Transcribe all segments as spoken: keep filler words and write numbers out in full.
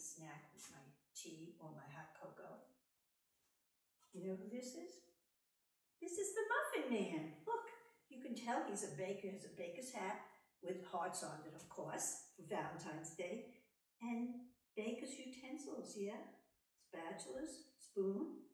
snack with my tea or my hot cocoa. You know who this is? This is the Muffin Man. Look, you can tell he's a baker, he has a baker's hat with hearts on it, of course, for Valentine's Day. And baker's utensils, yeah? Spatulas, spoon.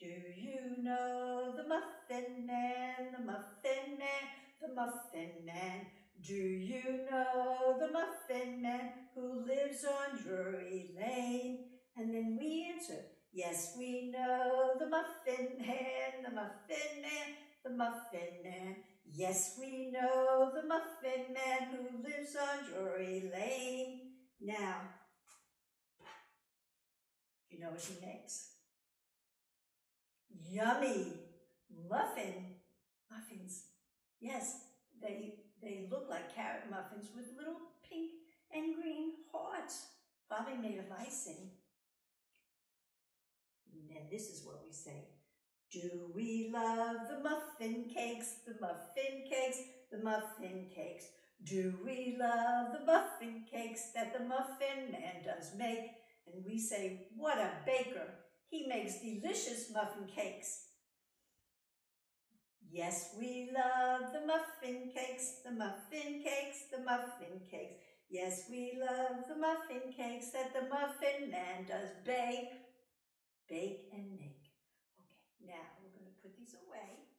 Do you know the Muffin Man, the Muffin Man, the Muffin Man? Do you know the Muffin Man who lives on Drury Lane? And then we answer, yes, we know the Muffin Man, the Muffin Man, the Muffin Man. Yes, we know the Muffin Man who lives on Drury Lane. Now, you know what he makes? Yummy muffin muffins. Yes, they they look like carrot muffins with little pink and green hearts, probably made of icing. And then this is what we say. Do we love the muffin cakes, the muffin cakes, the muffin cakes? Do we love the muffin cakes that the Muffin Man does make? And we say, what a baker! He makes delicious muffin cakes. Yes, we love the muffin cakes, the muffin cakes, the muffin cakes. Yes, we love the muffin cakes that the Muffin Man does bake. Bake and make. Okay, now we're going to put these away.